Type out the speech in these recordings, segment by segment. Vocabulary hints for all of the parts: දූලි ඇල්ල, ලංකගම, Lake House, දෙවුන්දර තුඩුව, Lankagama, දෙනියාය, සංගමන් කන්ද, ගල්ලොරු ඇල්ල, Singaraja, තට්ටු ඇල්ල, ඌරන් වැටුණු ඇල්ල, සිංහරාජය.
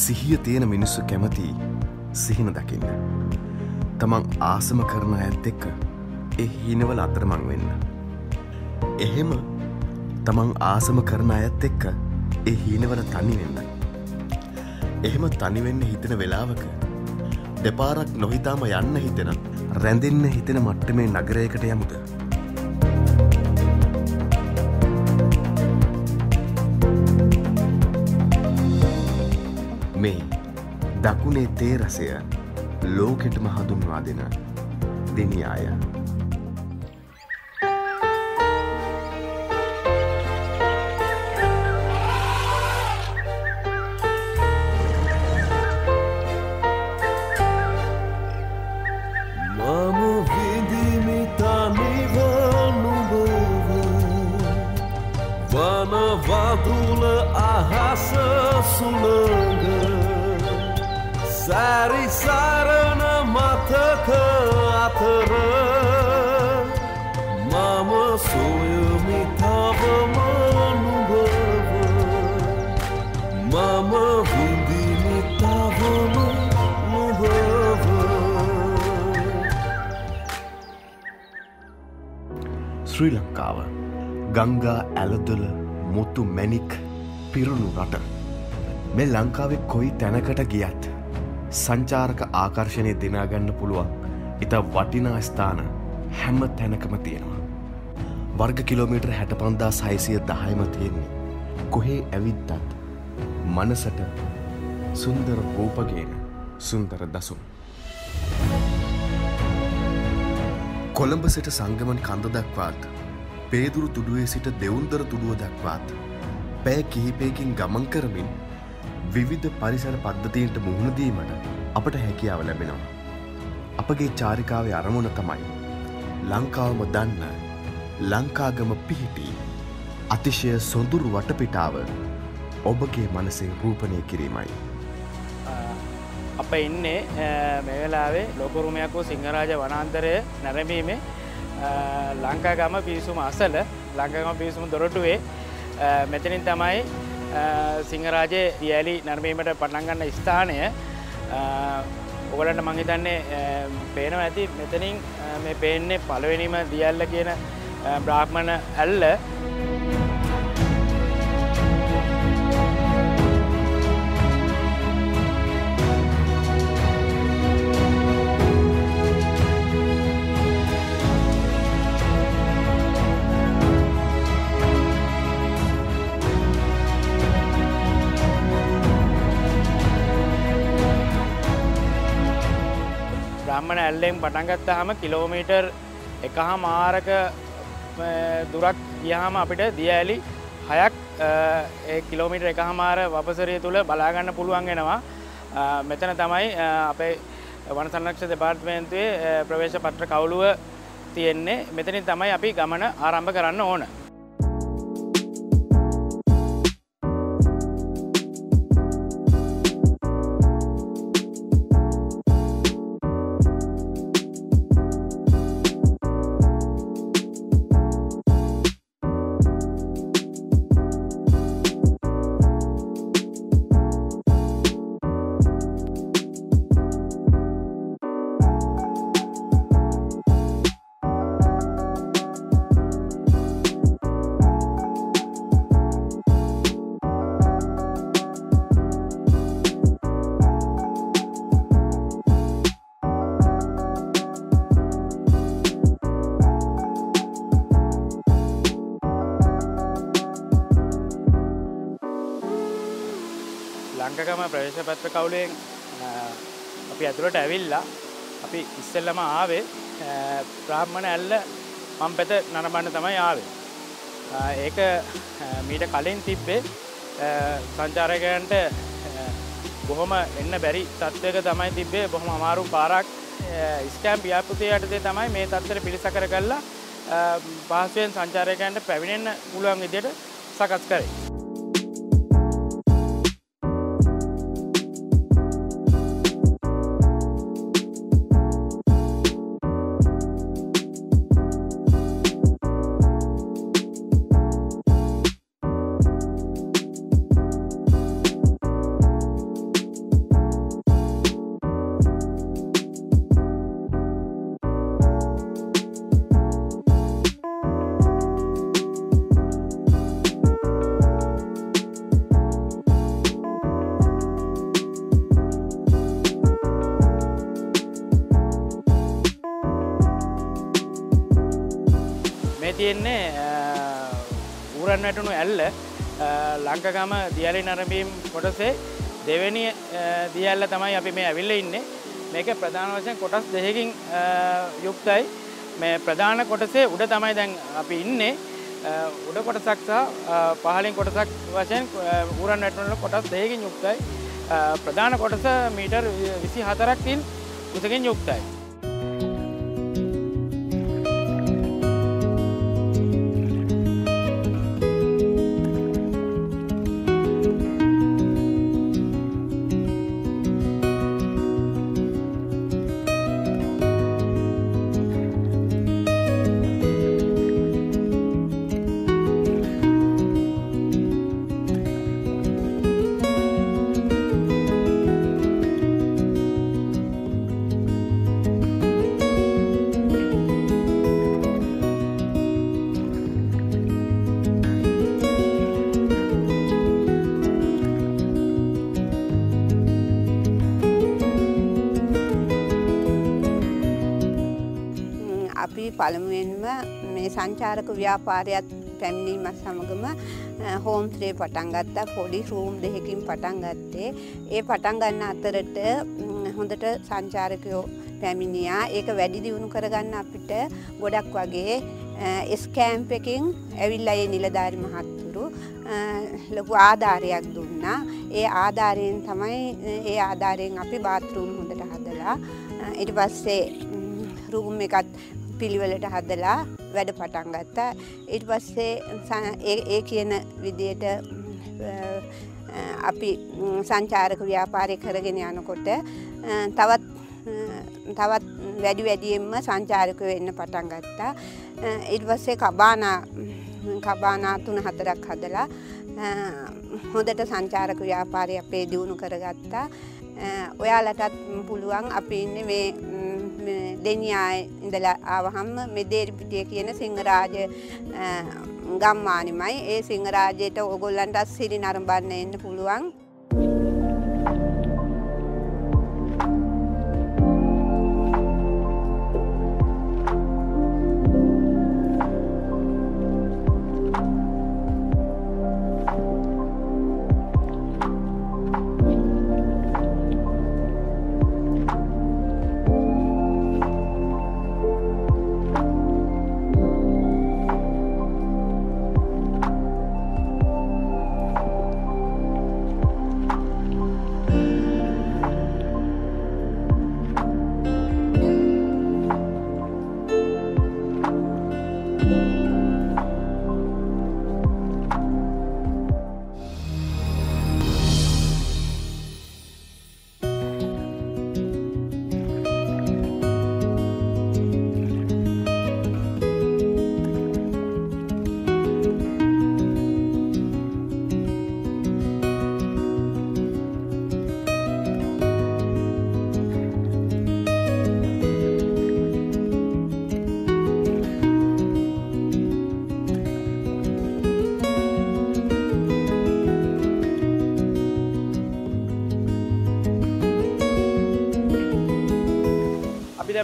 සිහිය තියෙන මිනිස්සු කැමති සිහින දකින්න. තමන් ආසම කරන අයත් එක්ක ඒ හිනවල අතරමං වෙන්න. එහෙම තමන් ආසම කරන අයත් එක්ක ඒ හිනවල තනි වෙන්න. එහෙම තනි වෙන්න හිතන වෙලාවක දෙපාරක් නොහිතාම යන්න හිතෙන, රැඳෙන්න හිතෙන මට්ටමේ නගරයකට යමුද? මේ දකුණේ තේ රසය ලෝකෙටම හඳුන්වා දෙන දෙනියාය. Sari sarana mataka atara mama soya mitava manubava mama hundi mitava manubava. Sri Lankawa Ganga Aladala Mutu Manik Pirunu Rata me Lankawe koi tanakata giyat සංචාරක ආකර්ෂණය දිනාගන්න පුළුවන් ඉතා වටිනා ස්ථාන හැම තැනකම තියෙනවා. වර්ග කිලෝමීටර් 65610ම තියෙන්නේ. කොහේ ඇවිද්දත් මනසට සුන්දර රූපගේන සුන්දර දසුන්. කොළඹ සිට සංගමන් කන්ද දක්වාත්, පේදුරු තුඩුවේ සිට දෙවුන්දර තුඩුව දක්වාත් පැය කිහිපයකින් ගමන් කරමින් විවිධ පරිසර පද්ධතීන්ට මුහුණ දීමට අපට හැකියාව ලැබෙනවා. අපගේ චාරිකාවේ අරමුණ තමයි ලංකාවම දන්න ලංකාගම පිහිටි අතිශය සොඳුරු වටපිටාව ඔබගේ මනසේ රූපණය කිරීමයි. අප ඉන්නේ මේ වෙලාවේ ලෝකරුමයක් වූ සිංහරාජ වනාන්තරය නැරඹීමේ ලංකාගම පිවිසුම අසල ලංකාගම පිවිසුම දොරටුවේ. මෙතනින් තමයි සිංහරාජයේ දියැලි නැරඹීමට පටන් ගන්න ස්ථානය. ඔයගලන්ට මම හිතන්නේ පේනවා ඇති. මෙතනින් මේ පේන්නේ පළවෙනිම දියැල්ල කියන බ්‍රාහ්මණ ඇල්ල. මන ඇල්ලෙන් පටන් ගත්තාම කිලෝමීටර් 1.5ක දුරක් ගියාම අපිට දියැලි 6ක් ඒ කිලෝමීටර් 1.5 වපසරිය තුල බලා ගන්න පුළුවන් වෙනවා. මෙතන තමයි අපේ වන සංරක්ෂණ දෙපාර්තමේන්තුවේ ප්‍රවේශ පත්‍ර කවුළුව තියෙන්නේ. මෙතනින් තමයි අපි ගමන ආරම්භ කරන්න ඕන. ලංකාගම ප්‍රවේශ පත්‍ර කවුලෙන් අපි අතුරට ඇවිල්ලා අපි ඉස්සෙල්ලම ආවේ බ්‍රාහ්මණ ඇල්ල මම පැත නරඹන්න තමයි ආවේ. ඒක මීට කලින් තිබ්බේ සංචාරකයන්ට බොහොම එන්න බැරි තත්වයක තමයි තිබ්බේ. බොහොම අමාරු පාරක් ස්කෑම් ව්‍යාපෘතිය යටතේ තමයි මේ තත්ත්වෙට පිළිසකර කරලා පහසුවෙන් සංචාරකයන්ට පැමිණෙන්න පුළුවන් විදිහට සකස් කරේ. තියෙන්නේ ඌරන් වැටුණු ඇල්ල ලංකගම දියලේ නරඹීම් කොටසේ දෙවෙනි දියල්ල තමයි අපි මේ ඇවිල්ලා ඉන්නේ. මේක ප්‍රධාන වශයෙන් කොටස් දෙකකින් යුක්තයි. මේ ප්‍රධාන කොටසේ උඩ තමයි දැන් අපි ඉන්නේ. උඩ කොටසක් සහ පහළින් කොටසක් වශයෙන් ඌරන් වැටුණු කොටස් දෙකකින් යුක්තයි. ප්‍රධාන කොටස මීටර් 24ක් තින් උසකින් යුක්තයි. පළමුවෙන්ම මේ සංචාරක ව්‍යාපාරයත් පැමිණීමත් සමගම හෝම් 3 පටන් ගත්තා. පොඩි රූම් දෙකකින් පටන් ගත්තේ. ඒ පටන් ගන්න අතරට හොඳට සංචාරකයෝ පැමිණියා. ඒක වැඩි දියුණු කරගන්න අපිට ගොඩක් වගේ ස්කෑම්ප් එකකින් ඇවිල්ලා ඒ නිලධාරි මහත්තුරු ලොකු ආධාරයක් දුන්නා. ඒ ආධාරයෙන් තමයි ඒ ආධාරයෙන් අපි බාත් රූම් හොඳට හදලා ඊට පස්සේ රූම් එකත් පිළිවෙලට හදලා වැඩ පටන් ගත්තා. ඊට පස්සේ ඒ කියන විදියට අපි සංචාරක ව්‍යාපාරය කරගෙන යනකොට තවත් වැඩියෙන්ම සංචාරක වෙන්න පටන් ගත්තා. ඊට පස්සේ කබානා 3-4ක් හදලා හොඳට සංචාරක ව්‍යාපාරය අපේ දියුණු කරගත්තා. ඔයාලටත් පුළුවන් අපි ඉන්නේ මේ දෙනියායේ ඉඳලා ආවහම මෙදේරි පිටිය කියන සිංහරාජ ගම්මානෙමයි. ඒ සිංහරාජයට ඕගොල්ලන්ට සිරි නරඹන්න එන්න පුළුවන්.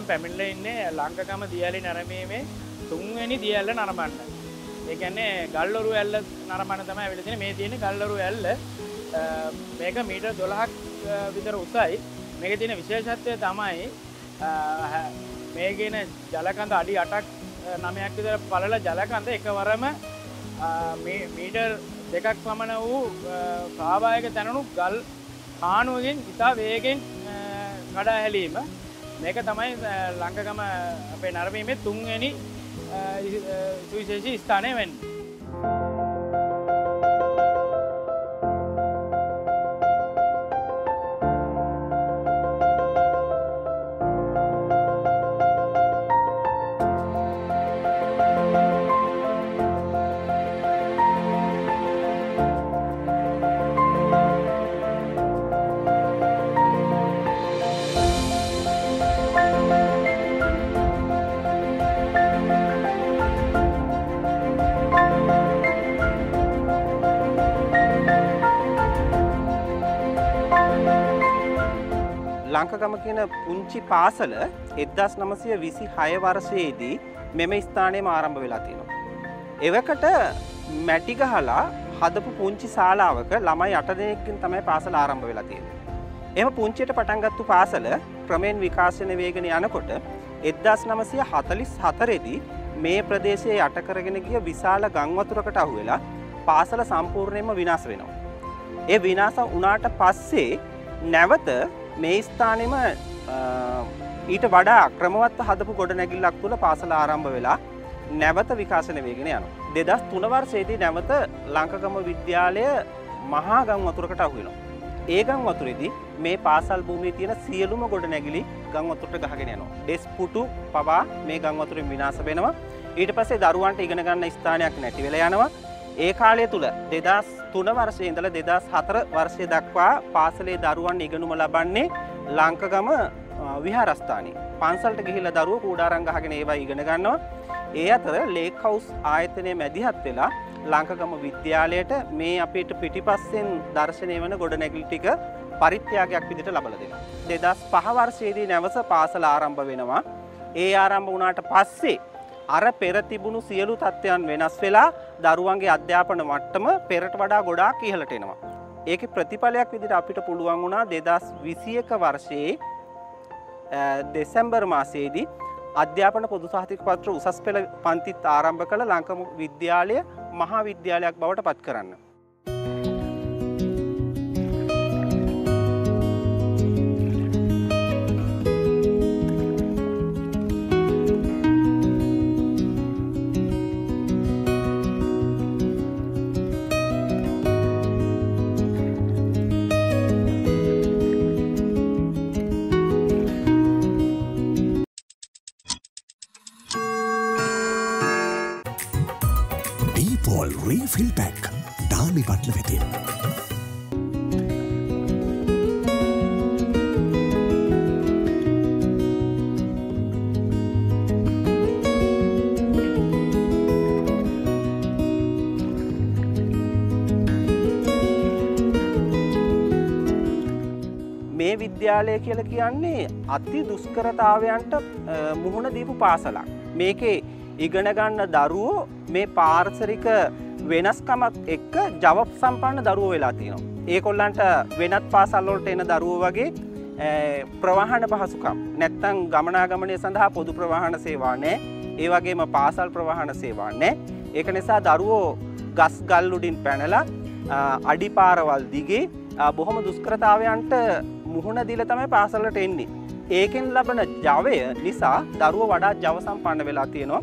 පැමිණලා ඉන්නේ ලංකගම දියලේ නරඹීමේ තුන්වෙනි දියල්ල නරඹන්න. ඒ කියන්නේ ගල්ලොරු ඇල්ල නරඹන්න තමයි ඇවිල්ලා තියෙන්නේ. මේ තියෙන්නේ ගල්ලොරු ඇල්ල. මේක මීටර් 12ක් විතර උසයි. මේකේ තියෙන විශේෂත්වය තමයි මේකේන ජලකඳ අඩි 8ක් 9ක් විතර පළල ජලකඳ එකවරම මේ මීටර් 2ක් පමණ වූ ප්‍රවාහයක තනණු ගල් කාණුවකින් ඉතා වේගෙන් කඩා හැලීම. මේක තමයි ලංකගම අපේ නරඹීමේ තුන්වෙනි සුවිශේෂී ස්ථානය වෙන්නේ. ලංකගම කියන පුංචි පාසල 1926 වර්ෂයේදී මෙම ස්ථානයේම ආරම්භ වෙලා තියෙනවා. එවකට මැටි ගහලා හදපු පුංචි ශාලාවක ළමයි 8 දෙනෙක්ගෙන් තමයි පාසල ආරම්භ වෙලා තියෙන්නේ. එහෙම පුංචියට පටන් ගත්ත පාසල ක්‍රමෙන් විකාශන වේගන යනකොට 1944 දී මේ ප්‍රදේශයේ යට කරගෙන ගිය විශාල ගම් වතුරකට අහු වෙලා පාසල සම්පූර්ණයෙන්ම විනාශ වෙනවා. ඒ විනාශ වුණාට පස්සේ නැවත මේ ස්ථානෙම ඊට වඩා ක්‍රමවත් හදපු ගොඩනැගිල්ලක් තුල පාසල ආරම්භ වෙලා නැවත විකාශන වේගන යනවා. 2003 වර්ෂයේදී නැවත ලංකගම විද්‍යාලය මහා ගම් වතුරකට අහු වෙනවා. ඒ ගම් වතුරේදී මේ පාසල් භූමියේ තියෙන සියලුම ගොඩනැගිලි ගම් වතුරට ගහගෙන යනවා. ඩෙස් පුටු පවා මේ ගම් වතුරෙන් විනාශ වෙනවා. ඊට පස්සේ දරුවන්ට ඉගෙන ගන්න ස්ථානයක් නැති වෙලා යනවා. ඒ කාලය තුල 2003 වර්ෂයේ ඉඳලා 2004 වර්ෂය දක්වා පාසලේ දරුවන් ඉගෙනුම ලබන්නේ ලංකගම විහාරස්ථානයේ. පන්සලට ගිහිල්ලා දරුවෝ කූඩාරම් ගහගෙන ඒවා ඉගෙන ගන්නවා. ඒ අතර ලේක් හවුස් ආයතනයේ මැදිහත් වෙලා ලංකගම විද්‍යාලයට මේ අපිට පිටිපස්සෙන් දැర్శණය වෙන ගොඩනැගිලි ටික පරිත්‍යාගයක් විදිහට ලබා දෙනවා. 2005 වර්ෂයේදී නැවත පාසල ආරම්භ වෙනවා. ඒ ආරම්භ වුණාට පස්සේ අර පෙර තිබුණු සියලු තත්ත්වයන් වෙනස් වෙලා දරුවන්ගේ අධ්‍යාපන මට්ටම පෙරට වඩා ගොඩාක් ඉහළට එනවා. ඒකේ ප්‍රතිඵලයක් විදිහට අපිට පුළුවන් වුණා 2021 වර්ෂයේ දෙසැම්බර් මාසයේදී අධ්‍යාපන පොදු සහතික පත්‍ර උසස් පෙළ පන්තිත් ආරම්භ කළ ලංකම විද්‍යාලය මහා විද්‍යාලයක් බවට පත් කරන්න. Refill pack dami patla vetin මේ විද්‍යාලය කියලා කියන්නේ අති දුෂ්කරතාවයන්ට මුහුණ දීපු පාසලක්. මේකේ ඉගෙන ගන්න දරුවෝ මේ පාරිසරික වෙනස්කමක් එක්ක ජවප් සම්පන්න දරුවෝ වෙලා තියෙනවා. ඒකොල්ලන්ට වෙනත් පාසල් වලට එන දරුවෝ වගේ ප්‍රවාහන පහසුකම් නැත්නම් ගමනාගමනය සඳහා පොදු ප්‍රවාහන සේවා නැහැ. ඒ වගේම පාසල් ප්‍රවාහන සේවා නැහැ. ඒක නිසා දරුවෝ ගස් ගල් උඩින් පැනලා අඩි පාරවල් දිගේ බොහොම දුෂ්කරතාවයන්ට මුහුණ දීලා තමයි පාසලට එන්නේ. ඒකෙන් ලබන ජවය නිසා දරුවෝ වඩා ජව සම්පන්න වෙලා තියෙනවා.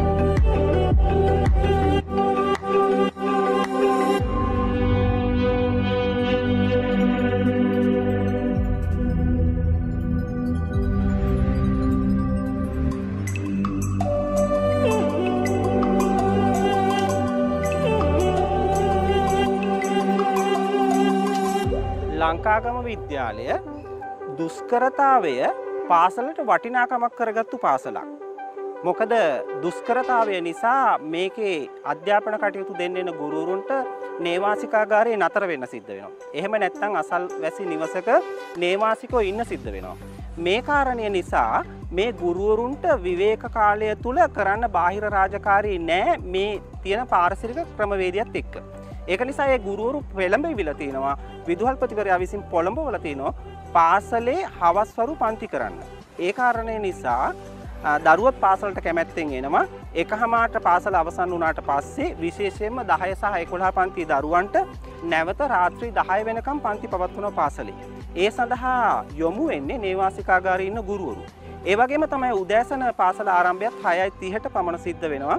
ලංකාගම විද්‍යාලය දුෂ්කරතාවය පාසලට වටිනාකමක් කරගත්තු පාසලක්. මොකද දුෂ්කරතාවය නිසා මේකේ අධ්‍යාපන කටයුතු දෙන්න එන ගුරුවරුන්ට නේවාසිකාගාරේ නතර වෙන්න සිද්ධ වෙනවා. එහෙම නැත්නම් අසල්වැසි නිවසක නේවාසිකෝ ඉන්න සිද්ධ වෙනවා. මේ කාරණය නිසා මේ ගුරුවරුන්ට විවේක කාලය තුල කරන්න බාහිර රාජකාරී නැහැ මේ තියෙන පාරිසරික ක්‍රමවේදයත් එක්ක. ඒක නිසා ඒ ගුරුවරු පෙළඹවිලා තිනවා විදුහල්පතිවරයා විසින් පොළඹවලා තිනවා පාසලේ හවස්වරු පන්ති කරන්න. ඒ කාරණේ නිසා දරුවෝ පාසලට කැමැත්තෙන් එනවා. එකහමාරට පාසල අවසන් වුණාට පස්සේ විශේෂයෙන්ම 10 සහ 11 පන්ති දරුවන්ට නැවත රාත්‍රී 10 වෙනකම් පන්ති පවත්වනවා පාසලේ. ඒ සඳහා යොමු වෙන්නේ නේවාසිකාගාරයේ ඉන්න ගුරුවරු. ඒ වගේම තමයි උදෑසන පාසල ආරම්භයත් 6:30ට පමණ සිද්ධ වෙනවා.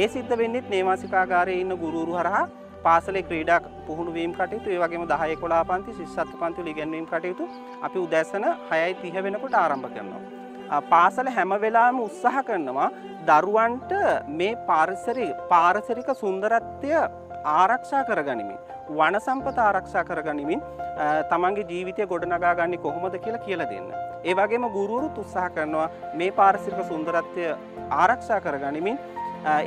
ඒ සිද්ධ වෙන්නේත් නේවාසිකාගාරයේ ඉන්න ගුරුවරු හරහා පාසලේ ක්‍රීඩා පුහුණු වීම කටයුතු ඒ වගේම 10 11 පන්ති ශිෂ්‍යත්ව පන්ති වල ඉගෙනීම් කටයුතු අපි උදෑසන 6:30 වෙනකොට ආරම්භ කරනවා. පාසල හැම වෙලාවෙම උත්සාහ කරනවා දරුවන්ට මේ පාරිසරික සුන්දරත්වය ආරක්ෂා කරගනිමින් වන සම්පත ආරක්ෂා කරගනිමින් තමන්ගේ ජීවිතය ගොඩනගා ගන්නේ කොහොමද කියලා කියලා දෙන්න. ඒ වගේම ගුරුවරුත් උත්සාහ කරනවා මේ පාරිසරික සුන්දරත්වය ආරක්ෂා කරගනිමින්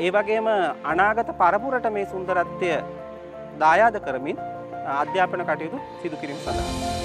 ඒ වගේම අනාගත පරපුරට මේ සුන්දරත්වය දායාද කරමින් අධ්‍යාපන කටයුතු සිදු කිරීම සඳහා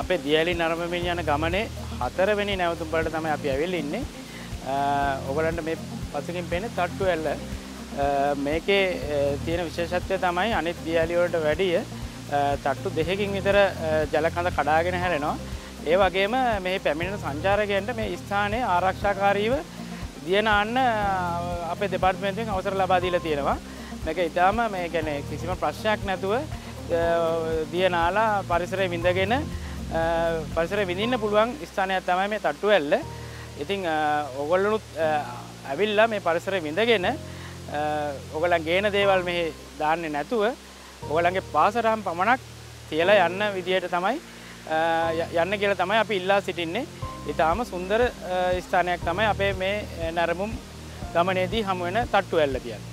අපේ දියලි නරඹමින් යන ගමනේ 4 වෙනි නැවතුම් වලට තමයි අපි ඇවිල්ලා ඉන්නේ. ඔයගලන්ට මේ පසුකින් පේන්නේ තට්ටු ඇල්ල. මේකේ තියෙන විශේෂත්වය තමයි අනිත් දියලි වලට වැඩිය තට්ටු දෙකකින් විතර ජල කඳ කඩාගෙන හැරෙනවා. ඒ වගේම මේ පැමිණෙන සංචාරකයන්ට මේ ස්ථානයේ ආරක්ෂාකාරීව දියනාන්න අපේ දෙපාර්තමේන්තුවෙන් අවසර ලබා දීලා තියෙනවා. මේක ඊටාම මේ කියන්නේ කිසිම ප්‍රශ්නයක් නැතුව දියනාලා පරිසරයේ විඳගෙන පරිසරයේ විඳින්න පුළුවන් ස්ථානයක් තමයි මේ තට්ටු ඇල්ල. ඉතින් ඔයගොල්ලොනුත් ඇවිල්ලා මේ පරිසරයේ විඳගෙන ඔයගලන් ගේන දේවල් මෙහි දාන්නේ නැතුව ඔයගලන්ගේ පාසරම් පමණක් තියලා යන්න විදියට තමයි යන්න කියලා තමයි අපි ඉල්ලා සිටින්නේ. ඊටාම සුන්දර ස්ථානයක් තමයි අපේ මේ නරඹුම් ගමනේදී හමු වෙන තට්ටු ඇල්ල කියන්නේ.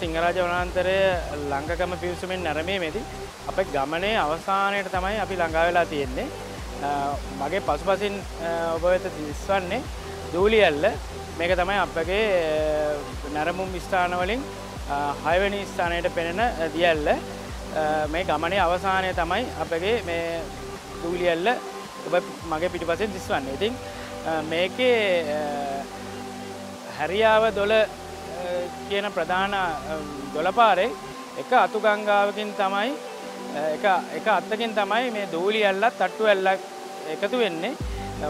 Singaraja වනාන්තරයේ ලංකගම පිවිසුමෙන් නැරඹීමේදී අපේ ගමනේ අවසානයේට තමයි අපි ළඟා වෙලා තියෙන්නේ. මගේ පසුපසින් ඔබ වෙත දිස්වන්නේ දූලි ඇල්ල. මේක තමයි අපගේ නැරඹුම් ස්ථාන වලින් 6 වෙනි ස්ථානයට පෙනෙන දිය ඇල්ල. මේ ගමනේ අවසානයේ තමයි අපගේ මේ දූලි ඇල්ල ඔබ මගේ පිටිපසින් දිස්වන්නේ. ඉතින් මේකේ හරියාව දොළ කියන ප්‍රධාන දොළපාරේ එක අතු ගංගාවකින් තමයි එක අත්තකින් තමයි මේ දූලි ඇල්ලත් තට්ටු ඇල්ලක් එකතු වෙන්නේ.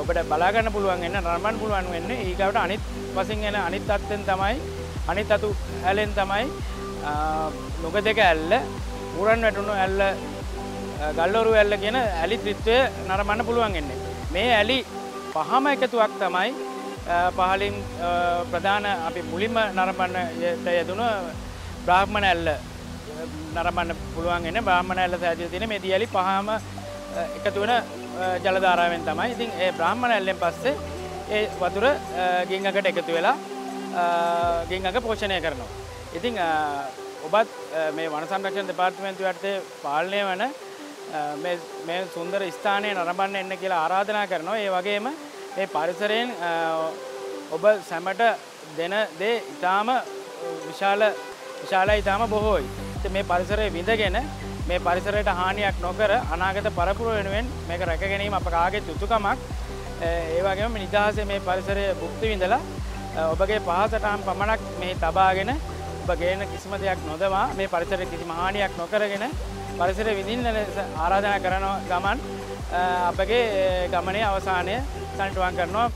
ඔබට බලා ගන්න පුළුවන් වෙන නරඹන්න පුළුවන් වෙන්නේ ඊගාවට අනිත් වශයෙන් යන අනිත් අත්තෙන් තමයි අනිත් අතු ඇලෙන් තමයි නොගදක ඇල්ල, ඌරන් වැටුණු ඇල්ල, ගල්ලොරු ඇල්ල කියන ඇලි ත්‍රිත්වය නරඹන්න පුළුවන් වෙන්නේ. මේ ඇලි පහම එකතුවක් තමයි පහලින් ප්‍රධාන අපි මුලින්ම නරඹන්නට යදුන බ්‍රාහ්මණ ඇල්ල නරඹන්න පුළුවන් වෙන බ්‍රාහ්මණ ඇල්ල සෑදිලා තියෙන මේ දියලි පහම එකතු වෙන ජල ධාරාවෙන් තමයි. ඉතින් ඒ බ්‍රාහ්මණ ඇල්ලෙන් පස්සේ ඒ වතුර ගින්නකට එකතු වෙලා ගින්නක පෝෂණය කරනවා. ඉතින් ඔබත් මේ වන සංරක්ෂණ දෙපාර්තමේන්තුව යටතේ පාලනය වන මේ සුන්දර ස්ථානය නරඹන්න එන්න කියලා ආරාධනා කරනවා. ඒ වගේම මේ පරිසරයෙන් ඔබ සැමට දෙන දේ ඊටාම විශාලයි ඊටාම බොහෝයි. ඉතින් මේ පරිසරයේ විඳගෙන මේ පරිසරයට හානියක් නොකර අනාගත පරපුර වෙනුවෙන් මේක රැක ගැනීම අප කාගේ යුතුකමක්. ඒ වගේම නිදහසේ මේ පරිසරයේ භුක්ති විඳලා ඔබගේ පහසටම පමණක් මේ තබාගෙන ඔබ ගේන කිසිම දෙයක් නොදවා මේ පරිසරයේ කිසිම හානියක් නොකරගෙන පරිසරයේ විඳින්න ආරාධනා කරන ගමන් අපගේ ගමනේ අවසානය සනිටුවම් කරනවා.